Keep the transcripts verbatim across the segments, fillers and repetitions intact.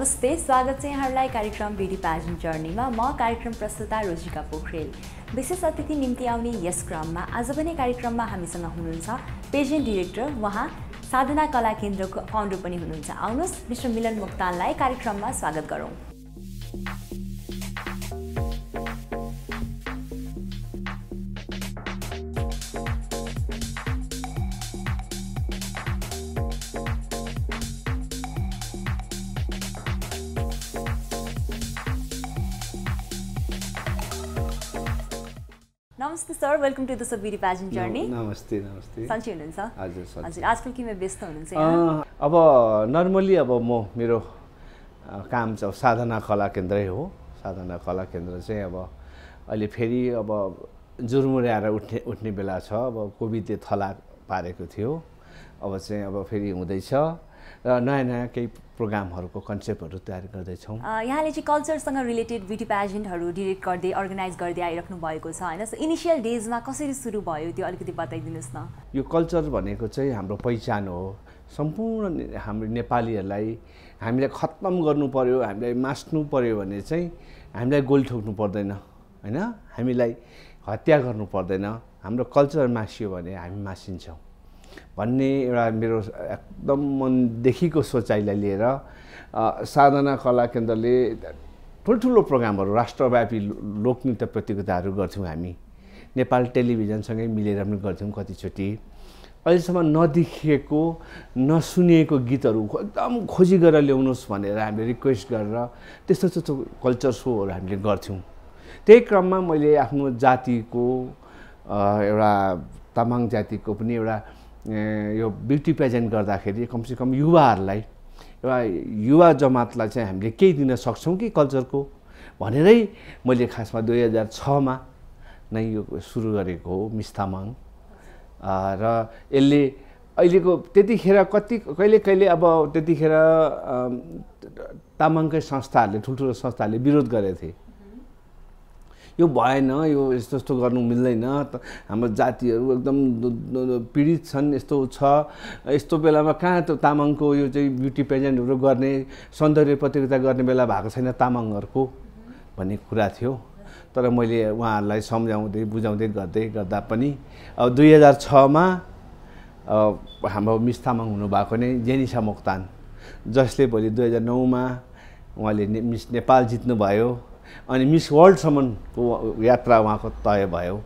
नमस्ते, स्वागत है यहाँलाई कार्यक्रम ब्यूटी पैजेंट जर्नीमा। म कार्यक्रम प्रस्तुता रोजिका पोखरेल। विशेष अतिथि निम्ति आउने यस क्रममा आज पनि कार्यक्रममा हामीसँग हुनुहुन्छ पेजेंट डिरेक्टर, वहाँ साधना कला केन्द्रको फाउन्डर पनि हुनुहुन्छ। आउनुस् मिस्टर मिलन मुक्तानलाई कार्यक्रममा स्वागत गरौँ। नमस्ते sir, welcome to this beauty pageant journey. नमस्ते नमस्ते, सन्चै हुनुहुन्छ? हजुर हजुर। आजकल किन व्यस्त हुनुहुन्छ? अब नर्मली अब म मेरो काम चाहिँ साधना कला केन्द्रै हो। साधना कला केन्द्र चाहिँ अब अहिले फेरि अब जुरमुर्याएर उठ्ने उठ्ने बेला छ। अब कोभिडले थला पारेको थियो, अब चाहिँ अब फेरि हुँदैछ र नयाँ नयाँ केही प्रोग्रामहरुको कन्सेप्टहरु तयार गर्दै छौं। यहाँले चाहिँ कल्चरसँग रिलेटेड ब्यूटी प्याजेन्टहरु डाइरेक्ट गर्दै अर्गनाइज गर्दै आइराख्नु भएको छ हैन? सो इनिशियल डेजमा कसरी सुरु भयो त्यो अलिकति बताइदिनुस् न। यो कल्चर भनेको चाहिँ हाम्रो पहिचान हो। सम्पूर्ण हाम्रो नेपालीहरुलाई हामीले खत्तम गर्नु पर्यो, हामीलाई मास्नु पर्यो भने चाहिँ हामीलाई गोल ठोक्नु पर्दैन हैन? हामीलाई हत्या गर्नु पर्दैन। हाम्रो कल्चर मासियो भने हामी मासिन्छौं भन्ने एउटा मेरो एकदम मनदेखिको सोचाइलाई लिएर साधना कला केन्द्रले ठुल्ठुलो प्रोग्रामहरू, राष्ट्रव्यापी लोकनृत्य प्रतियोगिताहरू गर्थ्यौँ हामी। नेपाल टेलिभिजनसँगै मिलेर पनि गर्थ्यौँ कतिचोटि। अहिलेसम्म नदेखिएको नसुनिएको गीतहरू एकदम खोजी गरेर ल्याउनुहोस् भनेर हामीले रिक्वेस्ट गरेर त्यस्तो त्यस्तो कल्चर सोहरू हामीले गर्थ्यौँ। त्यही क्रममा मैले आफ्नो जातिको एउटा तामाङ जातिको पनि एउटा यो ब्यूटी प्याजेन्ट गर्दाखेरि कमसेकम युवाहरूलाई एउटा युवा जमातलाई चाहिँ हामीले केही दिन सक्छौँ कि कल्चरको भनेरै मैले खासमा दुई हजार छमा नै यो सुरु गरेको हो मिस तामाङ। र यसले अहिलेको त्यतिखेर कति कहिले कहिले अब त्यतिखेर तामाङकै संस्थाहरूले, ठुल्ठुलो संस्थाहरूले विरोध गरेको थिए, यो भएन, यो यस्तो यस्तो गर्नु मिल्दैन, हाम्रो जातिहरू एकदम पीडित छन्, यस्तो छ, यस्तो बेलामा कहाँ त तामाङको यो चाहिँ ब्युटी पेजेन्टहरू गर्ने, सौन्दर्य प्रतियोगिता गर्ने बेला भएको छैन तामाङहरूको भन्ने कुरा थियो। तर मैले उहाँहरूलाई सम्झाउँदै बुझाउँदै गर्दै गर्दा पनि अब दुई हजार छमा हाम्रो मिस तामाङ हुनुभएको नै जेनिसा मोक्तान, जसले भोलि दुई हजार नौमा उहाँले ने, मिस नेपाल जित्नुभयो अनि मिस वर्ल्डसम्मको यात्रा उहाँको तय भयो।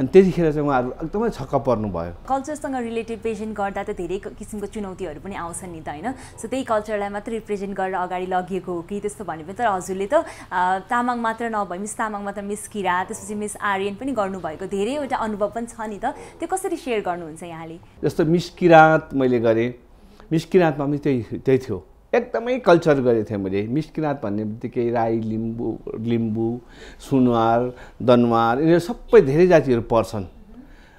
अनि त्यतिखेर चाहिँ उहाँहरू एकदमै छक्क पर्नुभयो। कल्चरसँग रिलेटेड पेजेन्ट गर्दा त धेरै किसिमको चुनौतीहरू पनि आउँछन् नि त हैन? सो त्यही कल्चरलाई मात्र रिप्रेजेन्ट गरेर अगाडि लगिएको हो कि त्यस्तो भन्ने? तर हजुरले त तामाङ मात्र नभए मिस तामाङ मात्र, मिस किरा, त्यसपछि मिस आर्यन पनि गर्नुभएको, धेरैवटा अनुभव पनि छ नि त, त्यो कसरी सेयर गर्नुहुन्छ यहाँले? जस्तो मिस किराँत मैले गरेँ, मिस किराँतमा पनि त्यही त्यही थियो, एकदमै कल्चर गरेको थिएँ मैले। मिस किराँत भन्ने बित्तिकै राई, लिम्बू लिम्बू सुनवार, दनवार, यिनीहरू सबै धेरै जातिहरू पर्छन्।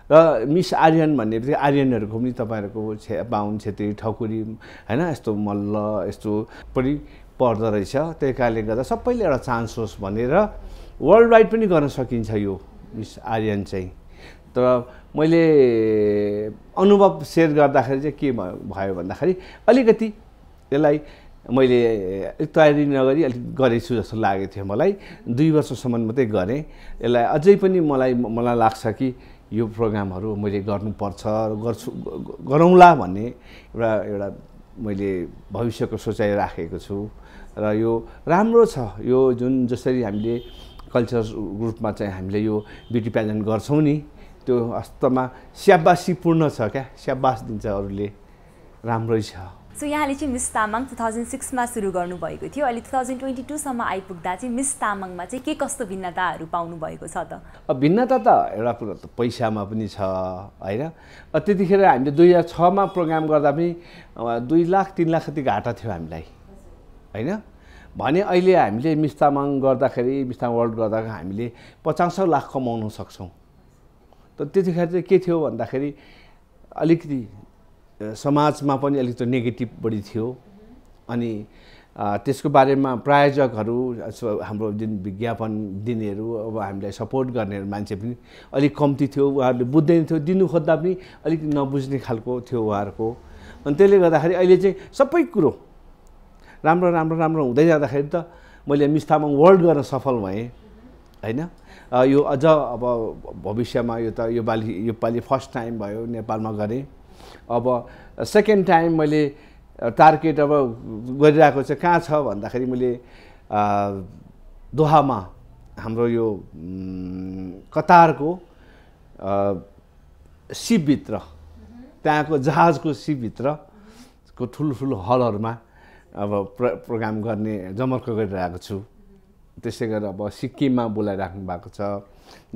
र मिस आर्यन भन्ने बित्तिकै आर्यनहरूको पनि तपाईँहरूको छे बाहुन, छेत्री, ठकुरी हैन, यस्तो मल्ल यस्तो पनि पर्दो रहेछ। त्यही कारणले गर्दा सबैले एउटा चान्स होस् भनेर वर्ल्ड वाइड पनि गर्न सकिन्छ यो मिस आर्यन चाहिँ। तर मैले अनुभव सेयर गर्दाखेरि चाहिँ के भयो भन्दाखेरि अलिकति त्यसलाई मैले तयारी नगरी अलिक गरेछु जस्तो लागेको थियो मलाई। दुई वर्षसम्म मात्रै गरेँ यसलाई। अझै पनि मलाई मलाई लाग्छ कि यो प्रोग्रामहरू मैले गर्नुपर्छ, गर्छु, गरौँला भन्ने एउटा एउटा मैले भविष्यको सोचाइ राखेको छु। र यो राम्रो छ, यो जुन जसरी हामीले कल्चर ग्रुपमा चाहिँ हामीले यो ब्युटी प्याजेन्ट गर्छौँ नि, त्यो वास्तवमा स्याबासीपूर्ण छ क्या, स्याबास दिन्छ अरूले, राम्रै छ। सो यहाँले चाहिँ मिस तामाङ टु थाउजन्ड सिक्समा सुरु गर्नुभएको थियो, अहिले टु थाउजन्ड ट्वेन्टी टूसम्म आइपुग्दा चाहिँ मिस तामाङमा चाहिँ के कस्तो भिन्नताहरू पाउनुभएको छ त? भिन्नता त एउटा कुरा त पैसामा पनि छ होइन? त्यतिखेर हामीले दुई हजार छमा प्रोग्राम गर्दा पनि दुई लाख तिन लाख कति घाटा थियो हामीलाई होइन? भने अहिले हामीले मिस तामाङ गर्दाखेरि, मिस तामाङ वर्ल्ड गर्दाखेरि हामीले पचास सौ लाख कमाउन सक्छौँ। त त्यतिखेर चाहिँ के थियो भन्दाखेरि अलिकति समाजमा पनि अलिकति नेगेटिभ बढी थियो। अनि त्यसको बारेमा प्रायोजकहरू, हाम्रो जुन विज्ञापन दिनेहरू, अब हामीलाई सपोर्ट गर्नेहरू मान्छे पनि अलिक कम्ती थियो। उहाँहरूले बुझ्दैन थियो, दिनु खोज्दा पनि अलिक नबुझ्ने खालको थियो उहाँहरूको। अनि त्यसले गर्दाखेरि अहिले चाहिँ सबै कुरो राम्रो राम्रो राम्रो हुँदै जाँदाखेरि त मैले मिस तामाङ वर्ल्ड गर्न सफल भएँ हैन यो अझ अब भविष्यमा यो त यो पालि यो पालि फर्स्ट टाइम भयो नेपालमा गरे अब सेकेन्ड टाइम मैले टार्गेट अब गरिरहेको चाहिँ कहाँ छ भन्दाखेरि मैले दोहामा हाम्रो यो कतारको सिपभित्र त्यहाँको जहाजको सिपभित्र को ठुलठुलो हलहरुमा अब प्रोग्राम गर्ने जमर्को गरिरहेको छु त्यसै गरेर अब सिक्किममा बोलाइराख्नु भएको छ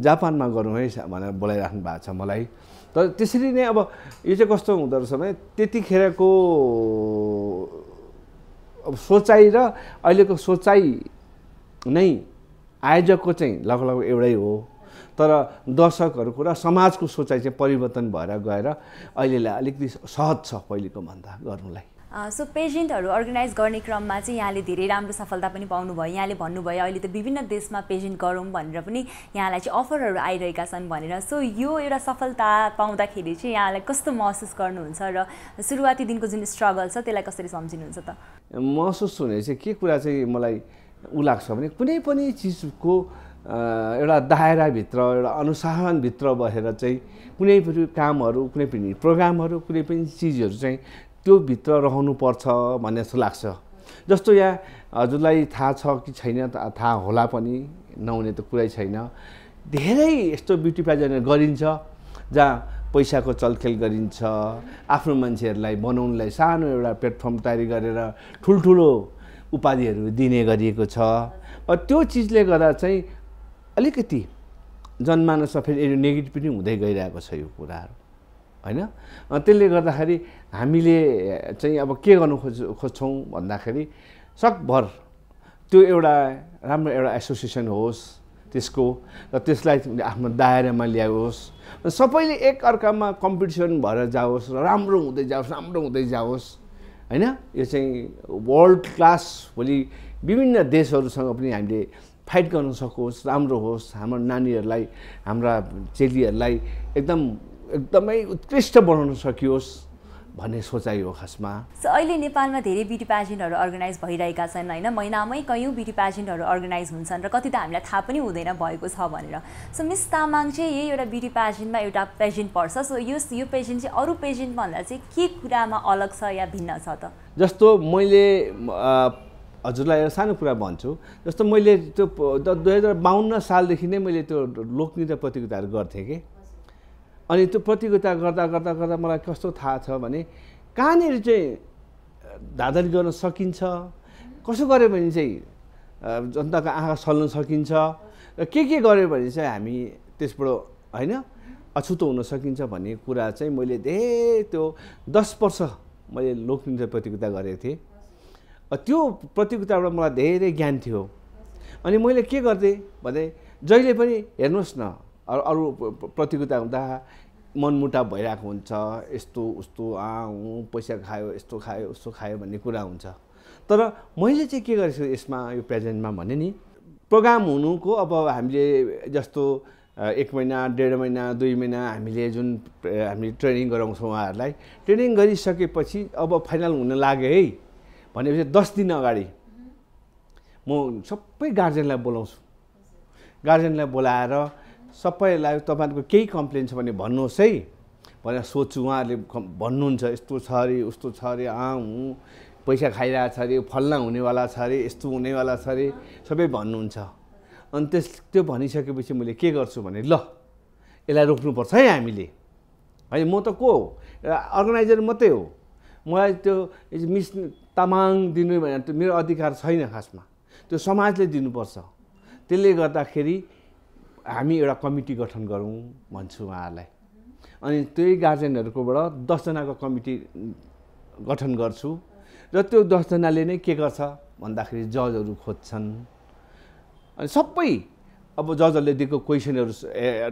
जापानमा गरौँ है भनेर बोलाइराख्नु भएको छ मलाई तर त्यसरी नै अब यो चाहिँ कस्तो हुँदो रहेछ भने त्यतिखेरको अब सोचाइ र अहिलेको सोचाइ नै आयोजकको चाहिँ लगभग एउटै हो तर दर्शकहरुको र समाजको सोचाइ चाहिँ परिवर्तन भएर गएर अहिलेलाई अलिकति सहज छ पहिलेको भन्दा गर्नुलाई सो पेजेन्टहरु अर्गनाइज गर्ने क्रममा चाहिँ यहाँले धेरै राम्रो सफलता पनि पाउनु भयो यहाँले भन्नु भयो अहिले त विभिन्न देशमा पेजेन्ट गरौँ भनेर पनि यहाँलाई चाहिँ अफरहरु आइरहेका छन् भनेर सो यो एउटा सफलता पाउँदाखेरि चाहिँ यहाँलाई कस्तो महसुस गर्नुहुन्छ र सुरुवाती दिनको जुन स्ट्रगल छ त्यसलाई कसरी सम्झिनुहुन्छ त महसुस हुने चाहिँ के कुरा चाहिँ मलाई उ लाग्छ भने कुनै पनि चीजको एउटा दायरा भित्र एउटा अनुशासन भित्र बसेर चाहिँ कुनै पनि कामहरु कुनै पनि प्रोग्रामहरु कुनै पनि चीजहरु चाहिँ त्यो भित्र रहनु पर्छ भन्ने जस्तो लाग्छ जस्तो यहाँ हजुरलाई थाहा छ कि छैन थाहा होला पनि नहुने त कुरै छैन धेरै यस्तो ब्युटी प्याजेन्ट गरिन्छ जहाँ पैसाको चलखेल गरिन्छ आफ्नो मान्छेहरूलाई बनाउनलाई सानो एउटा प्लेटफर्म तयारी गरेर ठुलठुलो उपाधिहरु दिने गरिएको छ र त्यो चीजले गर्दा चाहिँ अलिकति जनमानसमा फेरि यो नेगेटिभ पनि हुँदै गइरहेको छ यो कुराहरु हैन त्यसले गर्दाखेरि हामीले चाहिँ अब के गर्नु खोज्छौं भन्दाखेरि सकभर त्यो एउटा राम्रो एउटा एसोसिएसन होस् त्यसको र त्यसलाई आफ्नो दायरामा ल्याओस् सबैले एक अर्कामा कम्पिटिसन भएर जाओस् र राम्रो हुँदै जाओस् राम्रो हुँदै जाओस् हैन यो चाहिँ वर्ल्ड क्लास भोलि विभिन्न देशहरुसँग पनि हामीले फाइट गर्न सकोस् राम्रो होस् हाम्रो नानीहरुलाई हाम्रा चेलीहरुलाई एकदम एकदमै उत्कृष्ट बनाउन सकियोस् भन्ने सोचाइ हो खासमा सो अहिले नेपालमा धेरै ब्युटी प्याजेन्टहरु अर्गनाइज भइरहेका छन् हैन महिनामै कयौं ब्युटी प्याजेन्टहरु अर्गनाइज हुन्छन् र कति त हामीलाई थाहा पनि हुँदैन भएको छ भनेर सो मिस तामाङ चाहिँ यही एउटा ब्युटी प्याजेन्टमा एउटा पेजेन्ट पर्छ सो यो यो पेजेन्ट चाहिँ अरु पेजेन्ट भन्दा चाहिँ के कुरामा अलग छ या भिन्न छ त जस्तो मैले हजुरलाई एउटा सानो कुरा भन्छु जस्तो मैले त्यो दुई हजार बाहन्न सालदेखि नै मैले त्यो लोकनृत्य प्रतियोगिताहरू गर्थेँ कि अनि त्यो प्रतियोगिता गर्दा गर्दा गर्दा मलाई कस्तो थाहा छ भने कहाँनिर चाहिँ धाँधली गर्न सकिन्छ कसो गर्यो भने चाहिँ जनताको आँखा सल्न सकिन्छ र के के गर्यो भने चाहिँ हामी त्यसबाट हैन अछुतो हुन सकिन्छ भन्ने कुरा चाहिँ मैले धेरै त्यो दस वर्ष मैले लोकनृत्य प्रतियोगिता गरेको थिएँ त्यो प्रतियोगिताबाट मलाई धेरै ज्ञान थियो अनि मैले के गर्थे भने जहिले पनि हेर्नुस् न अरु प्रतियोगिता हुँदा मनमुटाव भइरहेको हुन्छ यस्तो उस्तो आऊ पैसा खायो यस्तो खायो उस्तो खायो भन्ने कुरा हुन्छ तर मैले चाहिँ के गरेछु यसमा यो प्रेजेन्टमा भने नि प्रोग्राम हुनुको अब हामीले जस्तो एक महिना डेढ महिना दुई महिना हामीले जुन हामीले ट्रेनिङ गराउँछौँ उहाँहरूलाई ट्रेनिङ गरिसकेपछि अब फाइनल हुन लाग्यो है भनेपछि दस दिन अगाडि म सबै गार्जियनलाई बोलाउँछु गार्जियनलाई बोलाएर सबैलाई तपाईहरुको केही कम्प्लेन छ भने भन्नुहोस् है भनेर सोध्छु उहाँहरूले भन्नुहुन्छ यस्तो छ अरे उस्तो छ अरे आ हुँ पैसा खाइरहेको छ अरे फल्ला हुनेवाला छ अरे यस्तो हुनेवाला छ अरे सबै भन्नुहुन्छ अनि त्यस त्यो भनिसकेपछि मैले के गर्छु भने ल यसलाई रोक्नुपर्छ है हामीले है म त को हो अर्गनाइजर मात्रै हो मलाई त्यो मिस तामाङ दिनु भने त्यो मेरो अधिकार छैन खासमा त्यो समाजले दिनुपर्छ त्यसले गर्दाखेरि हामी एउटा कमिटी गठन गरौँ भन्छु उहाँहरूलाई अनि त्यही गार्जियनहरुकोबाट दस जनाको कमिटी गठन गर्छु र त्यो दस जनाले नै के गर्छ भन्दाखेरि जजहरु खोज्छन् अनि सबै अब जजहरुले दिएको क्वेशनहरु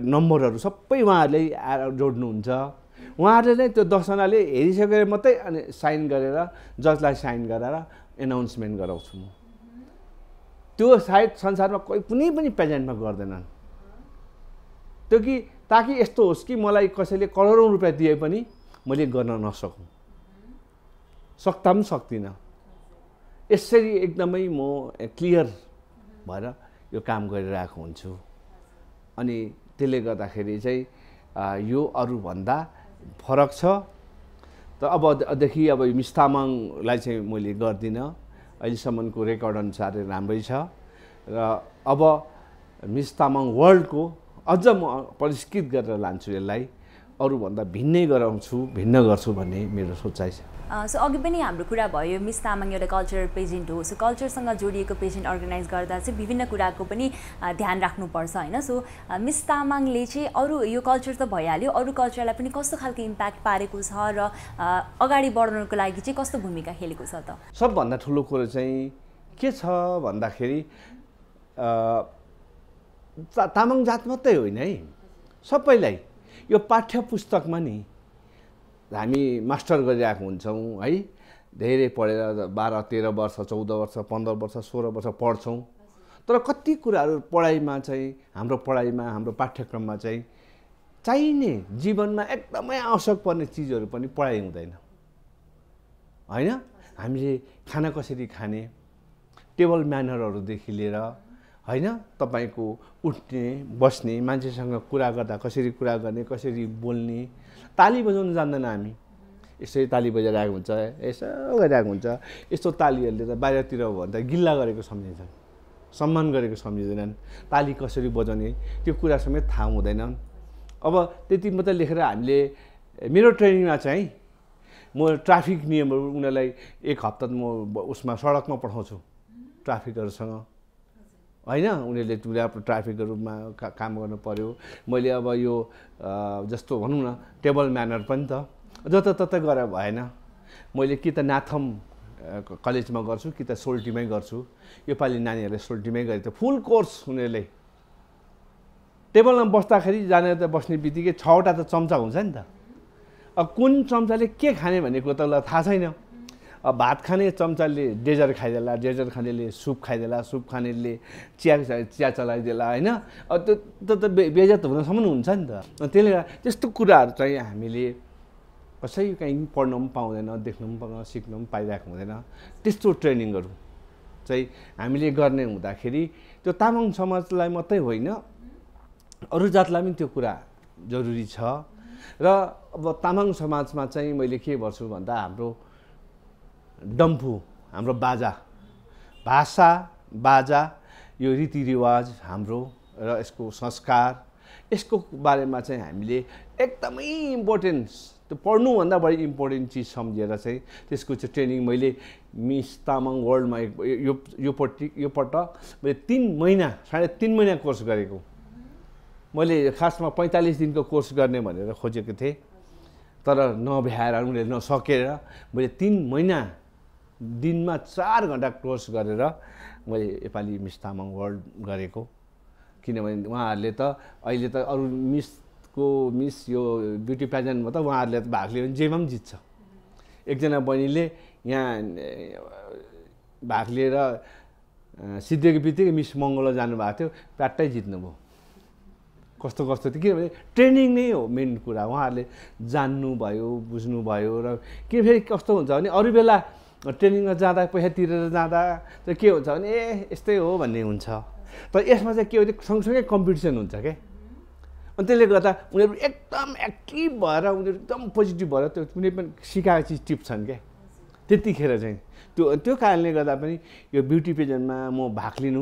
नम्बरहरु सबै उहाँहरूले आएर जोड्नुहुन्छ उहाँहरूले नै त्यो दसजनाले हेरिसकेर मात्रै अनि साइन गरेर जजलाई साइन गरेर एनाउन्समेन्ट गराउँछु म त्यो सायद संसारमा कोही कुनै पनि प्रेजेन्टमा गर्दैनन् त्यो कि ताकि यस्तो होस् कि मलाई कसैले करोडौं रुपियाँ दिए पनि मैले गर्न नसकौँ सक्ता पनि सक्दिनँ यसरी एकदमै म क्लियर भएर यो काम गरिरहेको हुन्छु अनि त्यसले गर्दाखेरि चाहिँ यो अरु भन्दा फरक छ त अब देखि अब मिस तामाङलाई चाहिँ मैले गर्दिन अहिलेसम्मको रेकर्ड अनुसार राम्रै छ र अब मिस तामाङ वर्ल्डको अझ म परिष्कृत गरेर लान्छु यसलाई अरु भन्दा भिन्नै गराउँछु भिन्न गर्छु भन्ने मेरो सोचाइ छ सो अघि पनि हाम्रो कुरा भयो मिस तामाङ एउटा कल्चरल पेजेन्ट हो सो कल्चरसँग जोडिएको पेजेन्ट अर्गनाइज गर्दा चाहिँ विभिन्न कुराको पनि ध्यान राख्नुपर्छ हैन सो मिस तामाङले चाहिँ अरु यो कल्चर त भइहाल्यो अरु कल्चरलाई पनि कस्तो खालको इम्प्याक्ट पारेको छ र अगाडि बढ्नको लागि चाहिँ कस्तो भूमिका खेलेको छ त सबभन्दा ठूलो कुरा चाहिँ के छ भन्दाखेरि तामाङ जात मात्रै होइन है सबैलाई यो पाठ्यपुस्तकमा नि हामी मास्टर गरिरहेको हुन्छौँ है धेरै पढेर बाह्र तेह्र वर्ष चौध वर्ष पन्ध्र वर्ष सोह्र वर्ष पढ्छौँ तर कति कुराहरू पढाइमा चाहिँ हाम्रो पढाइमा हाम्रो पाठ्यक्रममा चाहिँ चाहिने जीवनमा एकदमै आवश्यक पर्ने चिजहरू पनि पढाइ हुँदैन हैन हामीले खाना कसरी खाने टेबल म्यानरहरूदेखि लिएर हैन तपाईको उठ्ने बस्ने मान्छेसँग कुरा गर्दा कसरी कुरा गर्ने कसरी बोल्ने ताली बजाउन जान्दैन हामी यसरी ताली बजाइरहेको हुन्छ यसो गरिरहेको हुन्छ यस्तो तालीहरूले त बाहिरतिर भन्दा गिल्ला गरेको सम्झिन्छन् सम्मान गरेको सम्झिँदैनन् ताली कसरी बजाउने त्यो कुरा समेत थाहा हुँदैन अब त्यति मात्र लेखेर हामीले मेरो ट्रेनिङमा चाहिँ म ट्राफिक नियमहरू उनीलाई एक हप्ता म उसमा सडकमा पठाउँछु ट्राफिकहरुसँग हैन उनीहरुले टुरा ट्राफिकहरुमा काम गर्न पर्यो मैले अब यो जस्तो भनौं न टेबल म्यानर पनि त जताततै गरे भएन मैले कि त नाथम कलेजमा गर्छु कि त सोल्टीमै गर्छु यो पाली नानीहरुले सोल्टीमै गरे त फुल कोर्स उनीहरुले टेबलमा बस्दाखेरि जानेर त बस्ने बित्तिकै छ वटा त चम्चा हुन्छ नि त अब कुन चम्चाले के खाने भन्ने कुरा त उलाई थाहा छैन अब भात खाने चम्चाले डेजर खाइदेला डेजर खानेले सुप खाइदेला सुप खानेले चिया चिया चलाइदेला हैन अब त्यो त बेइज्जत हुनसम्म हुन्छ नि त त्यसले त्यस्तो कुराहरू चाहिँ हामीले कसै कहीँ पढ्न पनि पाउँदैन देख्न पनि पाउँदैन सिक्न पनि पाइरहेको हुँदैन त्यस्तो ट्रेनिङहरू चाहिँ हामीले गर्ने हुँदाखेरि त्यो तामाङ समाजलाई मात्रै होइन अरू जातलाई पनि त्यो कुरा जरुरी छ र अब तामाङ समाजमा चाहिँ मैले के भन्छु भन्दा हाम्रो डम्फु हाम्रो बाजा भाषा बाजा यो रीतिरिवाज हाम्रो र यसको संस्कार यसको बारेमा चाहिँ हामीले एकदमै इम्पोर्टेन्स त्यो पढ्नुभन्दा बढी इम्पोर्टेन्ट चिज सम्झेर चाहिँ त्यसको चाहिँ ट्रेनिङ मैले मिस तामाङ वर्ल्डमा यो योपट्टि योपल्ट मैले तीन महिना साढे तीन महिना कोर्स गरेको मैले खासमा पैँतालिस दिनको कोर्स गर्ने भनेर खोजेको थिएँ तर नभ्याएर उनीहरूले नसकेर मैले तीन महिना दिनमा चार घण्टा कोर्स गरेर मैले नेपाली मिस तामाङ वर्ल्ड गरेको किनभने उहाँहरूले त अहिले त अरू मिसको मिस यो ब्युटी प्याजेन्टमा त उहाँहरूले त भाग लियो भने जेमा पनि जित्छ एकजना बहिनीले यहाँ भाग लिएर सिद्धेको बित्तिकै मिस मङ्गोला जानुभएको थियो प्याट्टै जित्नुभयो कस्तो कस्तो थियो किनभने ट्रेनिङ नै हो मेन कुरा उहाँहरूले जान्नुभयो बुझ्नुभयो र के फेरि कस्तो हुन्छ भने अरू बेला ट्रेनिङमा जाँदा पैसा तिरेर जाँदा चाहिँ के हुन्छ भने ए यस्तै हो भन्ने हुन्छ तर यसमा चाहिँ के हो भने सँगसँगै कम्पिटिसन हुन्छ के अनि त्यसले गर्दा उनीहरू एकदम एक्टिभ भएर उनीहरू एकदम पोजिटिभ भएर त्यो कुनै पनि सिकाएको चिज टिप्छन् क्या त्यतिखेर चाहिँ त्यो त्यो कारणले गर्दा पनि यो ब्युटी पेजेन्टमा म भाग लिनु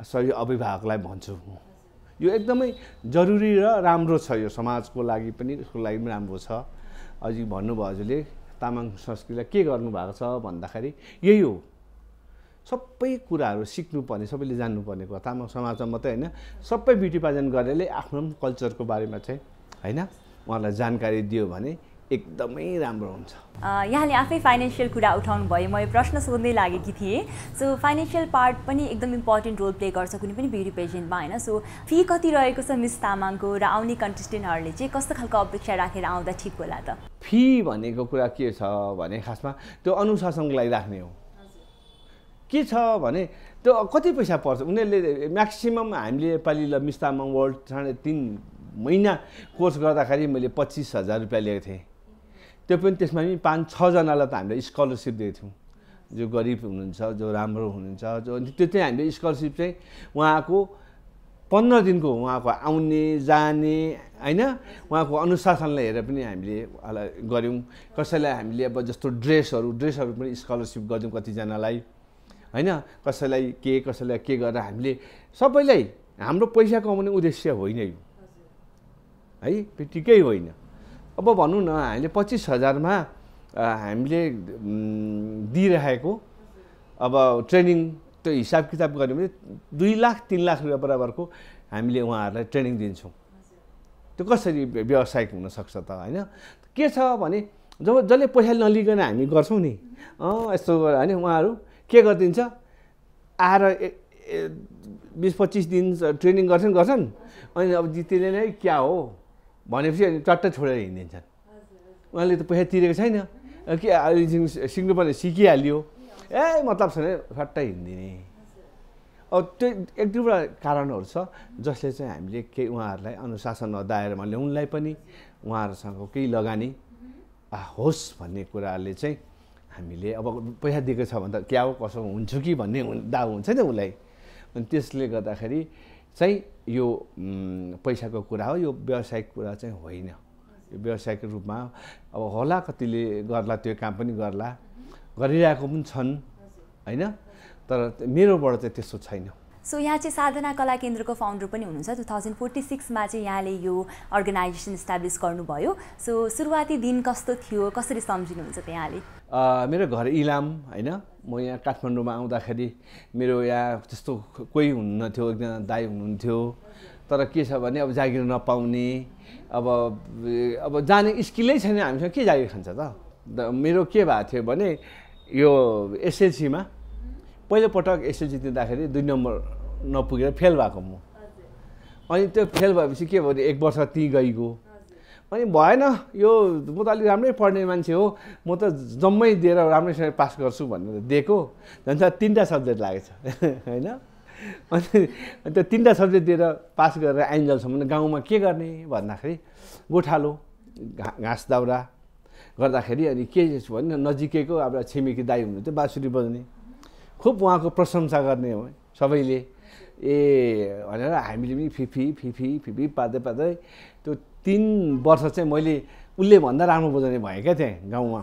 सबै अभिभावकलाई भन्छु यो एकदमै जरुरी र राम्रो छ यो समाजको लागि पनि यसको लागि पनि राम्रो छ अझै भन्नुभयो हजुरले तामाङ संस्कृतिलाई के गर्नुभएको छ भन्दाखेरि यही हो सबै कुराहरू सिक्नुपर्ने सबैले जान्नुपर्ने कुरा तामाङ समाजमा मात्रै होइन सबै ब्युटी पार्जन गरेरले आफ्नो कल्चरको बारेमा चाहिँ होइन उहाँलाई जानकारी दियो भने एकदमै राम्रो हुन्छ यहाँले आफै फाइनेन्शियल कुरा उठाउनु भयो म यो प्रश्न सोध्नै लागेकी थिएँ सो फाइनेन्शियल पार्ट पनि एकदम इम्पोर्टेन्ट रोल प्ले गर्छ कुनै पनि ब्युटी पेजेन्टमा हैन सो फी कति रहेको छ मिस तामाङको र आउने कन्टेस्टेन्टहरुले चाहिँ कस्तो खालको अपेक्षा राखेर आउँदा ठिक होला त फी भनेको कुरा के छ भने खासमा त्यो अनुशासनको लागि राख्ने हो के छ भने त्यो कति पैसा पर्छ उनीहरुले म्याक्सिमम हामीले नेपाली मिस तामाङ वर्ल्ड साढे तीन महिना कोर्स गर्दाखेरि मैले पच्चिस हजार रुपैयाँ लिएको थिएँ त्यो पनि त्यसमा पनि पाँच छजनालाई त हामीले स्कलरसिप दिएको थियौँ जो गरिब हुनुहुन्छ जो राम्रो हुनुहुन्छ जो अनि त्यो चाहिँ हामीले स्कलरशिप चाहिँ उहाँको पन्ध्र दिनको उहाँको आउने जाने हैन उहाँको अनुशासनलाई हेरेर पनि हामीले उहाँलाई गर्यौं कसैलाई हामीले अब जस्तो ड्रेसहरु ड्रेसहरु पनि स्कलरशिप गर्यौं कति जनालाई हैन कसैलाई के कसैलाई के गरेर हामीले सबैलाई हाम्रो पैसा कमाउने उद्देश्य होइन यो है पिटिकै होइन अब भन्नु न हामीले पच्चीस हजार मा हामीले दिइरहेको अब ट्रेनिङ त्यो हिसाब किताब गर्यो भने दुई लाख तीन लाख रुपैयाँ बराबरको हामीले उहाँहरुलाई ट्रेनिङ दिन्छौं त्यो कसरी व्यावसायिक हुन सक्छ त हैन के छ भने जब जसले पैसा नलिकन हामी गर्छौं नि अ यस्तो हैन उहाँहरु के गर्दिन्छ आएर बीस पच्चीस दिन ट्रेनिङ गर्छन् गर्छन् अनि अब जितेले नै क्या हो भनेपछि अनि टट्ट छोडेर हिँड्दिन्छन् उहाँले त पैसा तिरेको छैन के सिक्नु पर्ने सिकिहाल्यो ए मतलब छैन फट्टा हिँड्दिने अब त्यो एक दुईवटा कारणहरू छ जसले चाहिँ हामीले केही उहाँहरूलाई अनुशासन दायरामा ल्याउनलाई पनि उहाँहरूसँग केही लगानी होस् भन्ने कुराले चाहिँ हामीले अब पैसा दिएको छ भने त क्या हो कसो हुन्छ कि भन्ने दाउ हुन्छ नि उलाई अनि त्यसले गर्दाखेरि चाहिँ यो पैसाको कुरा हो यो व्यावसायिक कुरा चाहिँ होइन व्यवसायको रूपमा अब होला कतिले गर्ला त्यो काम पनि गर्ला गरिरहेको पनि छन् हैन तर मेरोबाट चाहिँ त्यस्तो छैन सो यहाँ चाहिँ साधना कला केन्द्रको फाउन्डर पनि हुनुहुन्छ दुई हजार छयालिस मा चाहिँ यहाँले यो अर्गनाइजेसन एस्टाब्लिश गर्नुभयो सो सुरुवाती दिन कस्तो थियो कसरी सम्झिनुहुन्छ त्यहाँले मेरो घर इलाम हैन म यहाँ काठमाडौँमा आउँदाखेरि मेरो यहाँ त्यस्तो कोही हुन्न थियो एकजना दाइ हुनुहुन्थ्यो तर के छ भने अब जागिर नपाउने अब अब जाने स्किलै छैन हामीसँग के जागिर खान्छ त मेरो के भएको थियो भने यो एसएलसी मा पहिलो पटक एसएलसी दिँदाखेरि दुई नम्बर नपुगेर फेल भएको म अनि त्यो फेल भएपछि के भयो एक वर्ष त्यहीँ गएको अनि भएन यो म त अलि राम्रै पढ्ने मान्छे हो म त जम्मै दिएर राम्रैसँग पास गर्छु भनेर दिएको झन् तीनटा सब्जेक्ट लागेछ हैन अनि त्यो तीनटा सब्जेक्ट दिएर पास गरेर आइन्जेलसम्म गाउँमा के गर्ने भन्दाखेरि गोठालो घाँस दाउरा गर्दाखेरि अनि के भन्नु नजिकैको अब छिमेकी दाइ हुनुहुन्थ्यो बाँसुरी बज्ने खुब उहाँको प्रशंसा गर्ने हो सबैले ए भनेर हामीले पनि फिफी फिफी फिफी पार्दै पार्दै त्यो तीन वर्ष चाहिँ मैले उल्ले भन्दा राम्रो बजाउने भएँ क्या थिएँ गाउँमा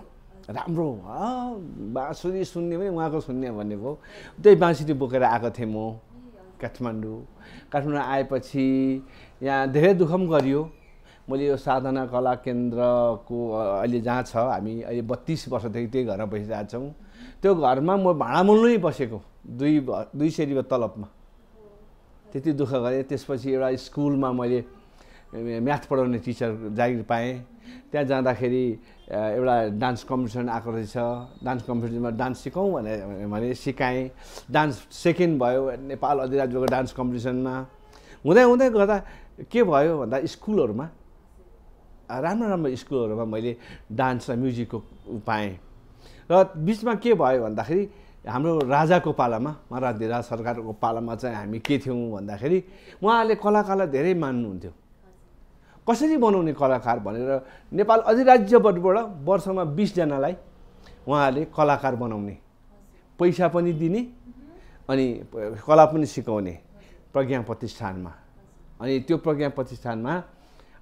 राम्रो बाँसुरी सुन्ने पनि उहाँको सुन्ने भन्ने भयो त्यही बाँसुरी बोकेर आएको थिएँ म काठमाडौँ काठमाडौँ आएपछि यहाँ धेरै दुःख पनि गरियो मैले यो साधना कला केन्द्रको अहिले जहाँ छ हामी अहिले बत्तीस वर्षदेखि त्यही घरमा बसिरहेको छौँ त्यो घरमा म भाँडा मोल्नै बसेको दुई दुई सय रुपियाँ तलबमा त्यति दुःख गरेँ त्यसपछि एउटा स्कुलमा मैले म्याथ पढाउने टिचर जागिर पाएँ त्यहाँ जाँदाखेरि एउटा डान्स कम्पिटिसन आएको रहेछ डान्स कम्पिटिसनमा डान्स सिकाउँ भने भने सिकाएँ डान्स सेकेन्ड भयो नेपाल अधिराज्यको डान्स कम्पिटिसनमा हुँदै हुँदै गर्दा के भयो भन्दा स्कुलहरूमा राम्रो राम्रो स्कुलहरूमा मैले डान्स र म्युजिकको पाएँ र बिचमा के भयो भन्दाखेरि हाम्रो राजाको पालामा महाराधिराज सरकारको पालामा चाहिँ हामी के थियौँ भन्दाखेरि उहाँहरूले कलाकारलाई धेरै मान्नुहुन्थ्यो कसरी बनाउने कलाकार भनेर नेपाल अधिराज्यबाट वर्षमा बीस जनालाई उहाँहरूले कलाकार बनाउने पैसा पनि दिने अनि कला पनि सिकाउने प्रज्ञा प्रतिष्ठानमा अनि त्यो प्रज्ञा प्रतिष्ठानमा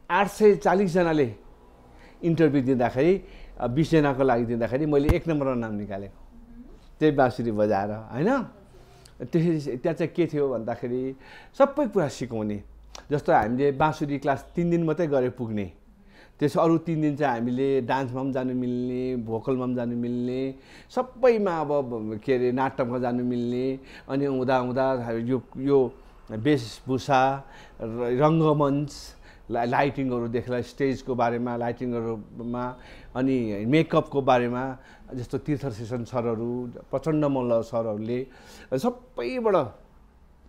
आठ सय चालीस जनाले इन्टरभ्यू दिँदाखेरि बीस जनाको लागि दिँदाखेरि मैले एक नम्बरमा नाम निकालेको त्यही बाँसुरी बजाएर हैन त्यसरी त्यहाँ चाहिँ के थियो भन्दाखेरि सबै कुरा सिकाउने जस्तो हामीले बाँसुरी क्लास तीन दिन मात्रै गरे पुग्ने त्यसो अरू तीन दिन चाहिँ हामीले डान्समा पनि जानु मिल्ने भोकलमा पनि जानु मिल्ने सबैमा अब के अरे नाटकमा जानु मिल्ने अनि हुँदा हुँदा यो यो वेशभूषा रङ्गमञ्च लाइटिङहरू देख्ला स्टेजको बारेमा लाइटिङहरूमा अनि मेकअपको बारेमा जस्तो तीर्थ सेसन सरहरू प्रचण्ड मल्ल सरहरूले सबैबाट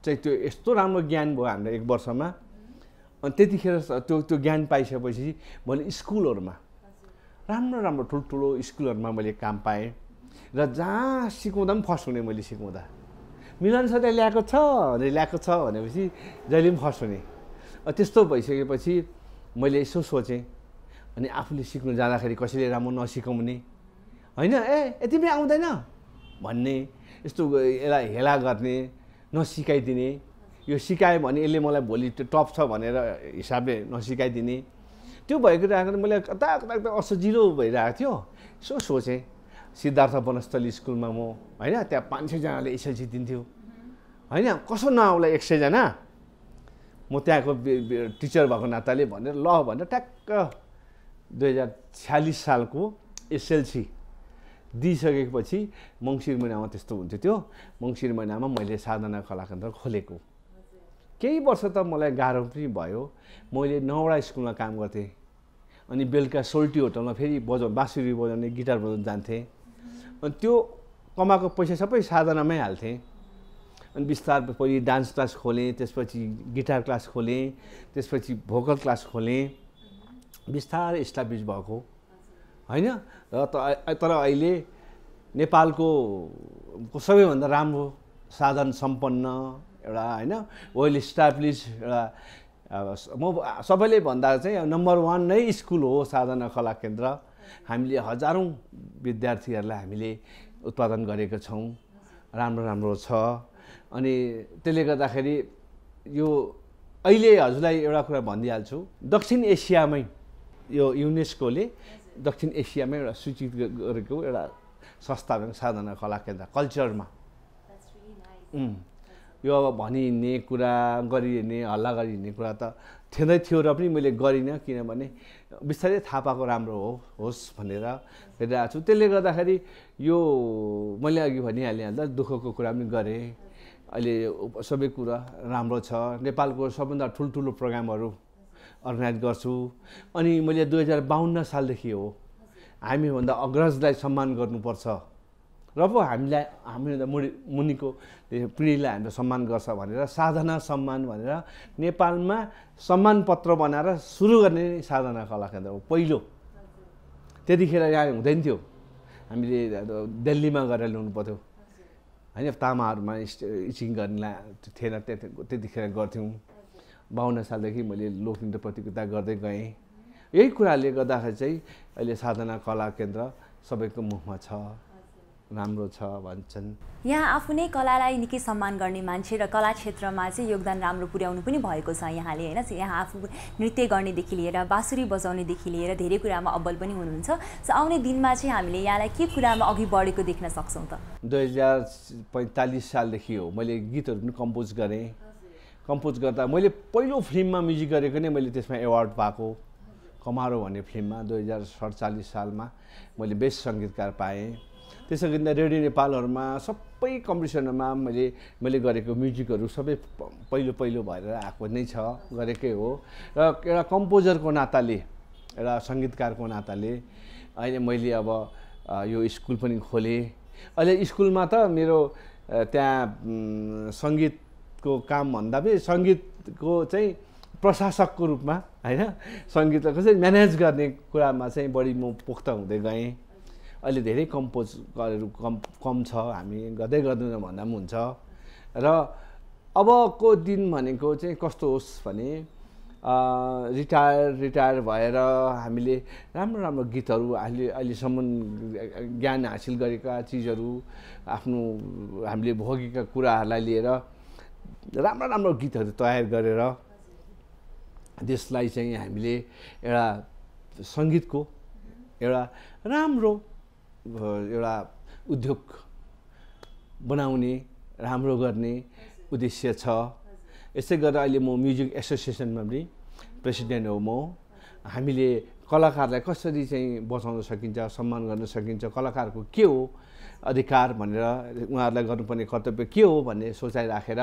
चाहिँ त्यो यस्तो राम्रो ज्ञान भयो हाम्रो एक वर्षमा अनि त्यतिखेर त्यो त्यो ज्ञान पाइसकेपछि मैले स्कुलहरूमा राम्रो राम्रो ठुल्ठुलो स्कुलहरूमा मैले काम पाएँ र जहाँ सिकाउँदा पनि फर्स्ट हुने मैले सिकाउँदा मिलन सरले ल्याएको छ भने ल्याएको छ भनेपछि जहिले पनि फर्स्ट हुने त्यस्तो भइसकेपछि मैले यसो सोचेँ अनि आफूले सिक्नु जाँदाखेरि कसैले राम्रो नसिकाउने होइन ए यति पनि आउँदैन म भन्ने यस्तो यसलाई हेला गर्ने नसिकाइदिने यो सिकाए भने यसले मलाई भोलि टप छ भनेर हिसाबले नसिकाइदिने त्यो भएको राखेर मैले कता कता असजिलो भइरहेको थियो सो सोचे सिद्धार्थ वनस्थली स्कुलमा म हैन त्यहाँ पाँच सय जनाले एसएलसी दिन्थ्यो हैन कसो नआउला एक सय जना म त्यहाँको टिचर भएको नाताले भनेर ल भनेर ट्याक्क दुई हजार छयालिस सालको एसएलसी दिइसकेपछि मंसिर महिनामा त्यस्तो हुन्थ्यो त्यो मंसिर महिनामा मैले साधना कला केन्द्र खोलेको केही वर्ष त मलाई गाह्रो पनि भयो मैले नौडा स्कुलमा काम गर्थे अनि बेलुका सोल्टी होटलमा फेरि बजाउ बाँसुरी बजाउने गिटार बजाउन जान्थे अनि त्यो कमाको पैसा सबै साधनामै हाल्थे अनि बिस्तारै पछि डान्स क्लास खोले त्यसपछि गिटार क्लास खोले त्यसपछि भोकल क्लास खोले बिस्तारै इस्टाब्लिस भएको हैन र तर अहिले नेपालको सबैभन्दा राम्रो साधन सम्पन्न एउटा हैन वेल इस्टाब्लिस एउटा म सबैले भन्दा चाहिँ नम्बर वान नै स्कुल हो साधना कला केन्द्र हामीले हजारौं विद्यार्थीहरूलाई हामीले उत्पादन गरेका छौं राम्रो राम्रो छ अनि त्यसले गर्दाखेरि यो अहिले हजुरलाई एउटा कुरा भनिदिहाल्छु दक्षिण एसियामै यो युनेस्कोले दक्षिण एसियामै एउटा सूचित गरेको एउटा संस्था हो साधना कला केन्द्र कल्चरमा यो अब भनिने कुरा गरिने हल्ला गरिने कुरा त थिएदै थियो र पनि मैले गरिनँ किनभने बिस्तारै थाहा पाएको राम्रो हो होस् भनेर हेरिरहेको छु त्यसले गर्दाखेरि यो मैले अघि भनिहालेँ भन्दा दुःखको कुरा पनि गरेँ अहिले सबै कुरा राम्रो छ नेपालको सबभन्दा ठुल्ठुलो प्रोग्रामहरू अर्गनाइज गर्छु अनि मैले दुई हजार बाहन्न सालदेखि हो हामीभन्दा अग्रजलाई सम्मान गर्नुपर्छ र पो हामीलाई हामीभन्दा मुनि मुनिको पिँढीलाई हामीले सम्मान गर्छ भनेर साधना सम्मान भनेर नेपालमा सम्मान पत्र बनाएर सुरु गर्ने साधना कला केन्द्र हो पहिलो त्यतिखेर यहाँ हुँदैन थियो हामीले दिल्लीमा गरेर ल्याउनु पर्थ्यो हैन तामाहरूमा इचिङ गर्नेलाई थिएन त्यतिखेर गर्थ्यौँ बाहन्न सालदेखि मैले लोकनृत्य प्रतियोगिता गर्दै गएँ यही कुराले गर्दाखेरि चाहिँ अहिले साधना कला केन्द्र सबैको मुखमा छ राम्रो छ भन्छन् यहाँ आफ्नै कलालाई निकै सम्मान गर्ने मान्छे र कला क्षेत्रमा चाहिँ योगदान राम्रो पुर्याउनु पनि भएको छ यहाँले हैन यहाँ आफू नृत्य गर्नेदेखि लिएर बाँसुरी बजाउनेदेखि लिएर धेरै कुरामा अब्बल पनि हुनुहुन्छ सो आउने दिनमा चाहिँ हामीले यहाँलाई के कुरामा अघि बढेको देख्न सक्छौँ त दुई हजार पैँतालिस सालदेखि हो मैले गीतहरू पनि कम्पोज गरेँ कम्पोज गर्दा मैले पहिलो फिल्ममा म्युजिक गरेको नै मैले त्यसमा अवार्ड पाएको कमारो भन्ने फिल्ममा दुई हजार सडचालिस सालमा मैले बेस्ट संगीतकार पाएँ त्यसै गरी रेडियो नेपालहरुमा सबै कम्पिटिसनमा मैले मैले गरेको म्युजिकहरु सबै पहिलो पहिलो भएर आएको नै छ गरेकै हो र एउटा कम्पोजरको नाताले एउटा संगीतकारको नाताले अहिले मैले अब यो स्कुल पनि खोले अहिले स्कुलमा त मेरो त्यहाँ संगीतको काम भन्दा पनि संगीतको चाहिँ प्रशासकको रूपमा हैन संगीतलाई कसरी म्यानेज गर्ने कुरामा चाहिँ बढी म पुख्ता हुँदै गएँ अहिले धेरै कम्पोज कम कम छ हामी गर्दै गर्दैन भन्दा पनि हुन्छ र अबको दिन भनेको चाहिँ कस्तो होस् भने रिटायर रिटायर भएर हामीले राम्रो राम्रो गीतहरू अहिले अहिलेसम्म ज्ञान हासिल गरेका चिजहरू आफ्नो हामीले भोगेका कुराहरूलाई लिएर राम्रो राम्रो गीतहरू तयार गरेर त्यसलाई चाहिँ हामीले एउटा संगीतको एउटा राम्रो एउटा उद्योग बनाउने राम्रो गर्ने उद्देश्य छ यसै गरेर अहिले म म्युजिक एसोसिएसनमा पनि प्रेसिडेन्ट हो म हामीले कलाकारलाई कसरी चाहिँ बचाउन सकिन्छ सम्मान गर्न सकिन्छ कलाकारको के हो अधिकार भनेर उहाँहरूलाई गर्नुपर्ने कर्तव्य के हो भन्ने सोचाइ राखेर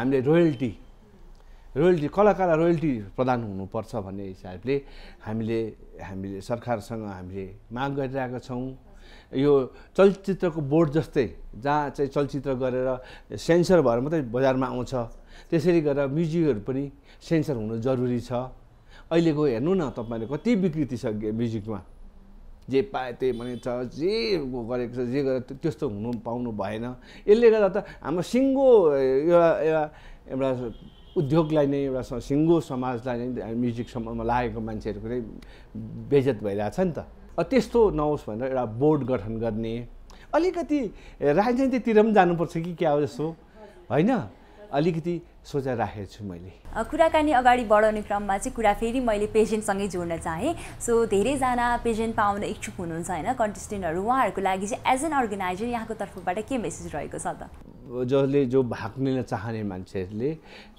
हामीले रोयल्टी रोयल्टी कलाकारलाई रोयल्टी प्रदान हुनुपर्छ भन्ने हिसाबले हामीले हामीले सरकारसँग हामीले माग गरिरहेका छौँ यो चलचित्रको बोर्ड जस्तै जहाँ चाहिँ चलचित्र गरेर सेन्सर भएर मात्रै बजारमा आउँछ त्यसरी गरेर म्युजिकहरू पनि सेन्सर हुनु जरुरी छ अहिलेको हेर्नु न तपाईले कति विकृति छ म्युजिकमा जे पाए त्यही भनेछ जे गरेको छ जे गरेर त्यस्तो हुनु पाउनु भएन यसले गर्दा त हाम्रो सिङ्गो एउटा एउटा एउटा उद्योगलाई नै एउटा सिङ्गो समाजलाई नै म्युजिक सम्बन्धमा लागेको मान्छेहरूको नै बेइज्जत भइरहेछ नि त त्यस्तो नहोस् भनेर एउटा बोर्ड गठन गर्ने अलिकति राजनीतितिर पनि जानुपर्छ कि के हो जस्तो हैन अलिकति सोचेर राखेको छु मैले। कुराकानी अगाडि बढाउने क्रममा चाहिँ कुरा फेरि मैले पेशेन्टसँगै जोड्न चाहे। सो धेरैजना पेशेन्ट पाउन इच्छुक हुनुहुन्छ हैन कन्टेस्टेन्टहरु उहाँहरुको लागि चाहिँ एज एन अर्गनाइजर यहाँको तर्फबाट के मेसेज रहेको छ त? जसले जो भाग्न चाहने मान्छेहरुले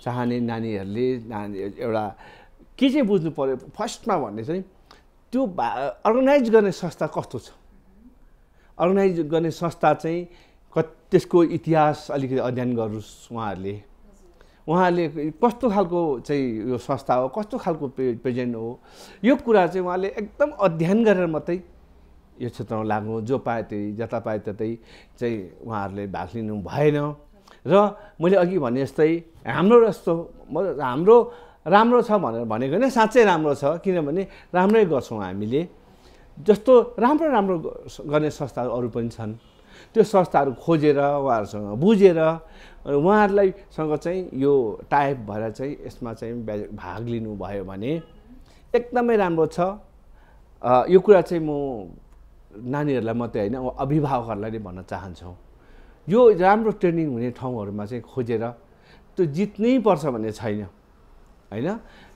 चाहने नानीहरुले एउटा के चाहिँ बुझ्नु पर्यो फर्स्टमा भन्ने चाहिँ त्यो अर्गनाइज गर्ने संस्था कस्तो छ, अर्गनाइज गर्ने संस्था चाहिँ त्यसको इतिहास अलिकति अध्ययन गर्नुस् उहाँहरुले, उहाँले कस्तो खालको चाहिँ यो संस्था हो कस्तो खालको प्रेजेन्ट हो यो कुरा चाहिँ उहाँले एकदम अध्ययन गरेर मात्रै यो क्षेत्रमा लाग्नु जो पाए त्यही जता पाए त्यतै चाहिँ उहाँहरूले भाग लिनु भएन। र मैले अघि भने जस्तै हाम्रो जस्तो हाम्रो राम्रो छ भनेर भनेको होइन, साँच्चै राम्रो छ किनभने राम्रै गर्छौँ हामीले। जस्तो राम्रो राम्रो गर्ने संस्थाहरू अरू पनि छन् त्यो संस्थाहरू खोजेर उहाँहरूसँग बुझेर उहाँहरूलाई सँग चाहिँ यो टाइप भएर चाहिँ यसमा चाहिँ भाग लिनु भयो भने एकदमै राम्रो छ। यो कुरा चाहिँ म नानीहरूलाई मात्रै होइन अभिभावकहरूलाई नै भन्न चाहन्छु यो राम्रो ट्रेनिङ हुने ठाउँहरूमा चाहिँ खोजेर त्यो जित्नै पर्छ भन्ने छैन हैन,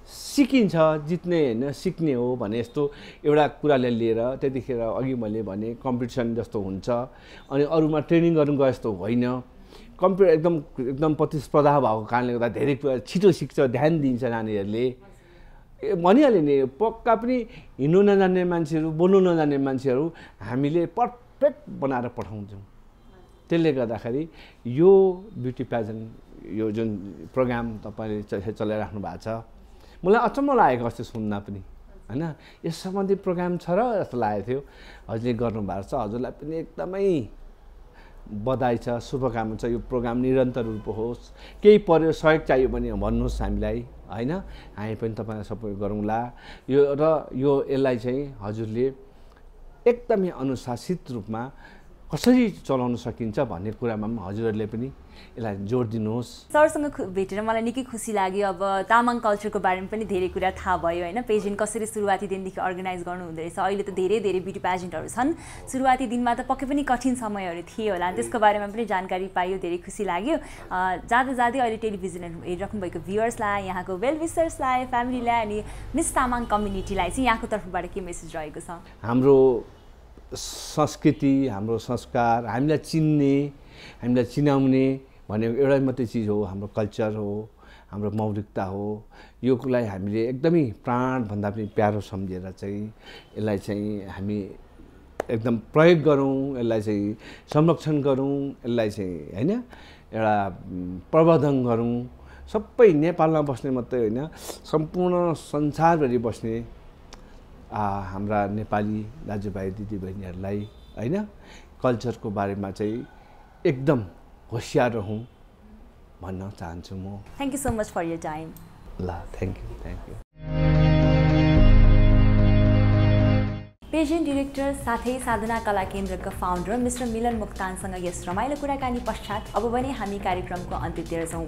सिकिन्छ जित्ने हैन सिक्ने हो भने यस्तो एउटा कुराले लिएर त्यतिखेर अघि मैले भने कम्पिटिसन जस्तो हुन्छ अनि अरूमा ट्रेनिङ गर्नु गए जस्तो होइन। कम्पिट एकदम एकदम प्रतिस्पर्धा भएको कारणले गर्दा धेरै कुरा छिटो सिक्छ ध्यान दिन्छ नानीहरूले। भनिहाल्यो नि पक्का पनि हिँड्नु नजान्ने मान्छेहरू बोल्नु नजान्ने मान्छेहरू हामीले पर्फेक्ट बनाएर पठाउँछौँ। त्यसले गर्दाखेरि यो ब्युटी प्याजेन्ट यो जुन प्रोग्राम तपाईँले चलाइराख्नु भएको छ मलाई अचम्म लागेको अस्ति सुन्दा पनि हैन यस सम्बन्धी प्रोग्राम छ र जस्तो लागेको थियो। हजुरले गर्नुभएको छ हजुरलाई पनि एकदमै बधाई छ शुभकामना छ। यो प्रोग्राम निरन्तर रूप होस्, केही पर्यो सहयोग चाहियो भने भन्नुहोस् हामीलाई हैन, हामी पनि तपाईँलाई सपोर्ट गरौँला। यो र यो यसलाई चाहिँ हजुरले एकदमै अनुशासित रूपमा कसरी चलाउन सकिन्छ भन्ने कुरामा पनि हजुरहरूले पनि यसलाई जोड दिनुहोस्। सरसँग भेटेर मलाई निकै खुसी लाग्यो। अब तामाङ कल्चरको बारेमा पनि धेरै कुरा थाहा भयो हैन, पेजेन्ट कसरी सुरुवाती दिनदेखि अर्गनाइज गर्नु हुँदैछ। अहिले त धेरै धेरै ब्युटी प्याजेन्टहरू छन्, सुरुवाती दिनमा त पक्कै पनि कठिन समयहरू थिए होला, त्यसको बारेमा पनि जानकारी पाइयो, धेरै खुसी लाग्यो। जाँदा जाँदै अहिले टेलिभिजन हेरिराख्नु भएको भ्युअर्सलाई, यहाँको वेलविसर्सलाई, फ्यामिलीलाई अनि मिस तामाङ कम्युनिटीलाई चाहिँ यहाँको तर्फबाट के मेसेज रहेको छ? हाम्रो संस्कृति हाम्रो संस्कार हामीलाई चिन्ने हामीलाई चिनाउने भनेको एउटा मात्रै चिज हो, हाम्रो कल्चर हो, हाम्रो मौलिकता हो। यो कुरालाई हामीले एकदमै प्राणभन्दा पनि प्यारो सम्झेर चाहिँ यसलाई चाहिँ हामी एकदम प्रयोग गरौँ, यसलाई चाहिँ संरक्षण गरौँ, यसलाई चाहिँ हैन एउटा प्रवर्धन गरौँ। सबै नेपालमा बस्ने मात्रै होइन सम्पूर्ण संसारभरि बस्ने हाम्रा नेपाली दाजुभाइ दिदीबहिनीहरूलाई हैन कल्चरको बारेमा चाहिँ एकदम होसियार रहौँ भन्न चाहन्छु म। Thank you so much for your time. ल thank you thank you. Pageant director साथै साधना कला केन्द्रका फाउन्डर मिस्टर मिलन मुक्तानसँग यस रमाइलो कुराकानी पश्चात अब भने हामी कार्यक्रमको अन्त्यतिर जाउँ।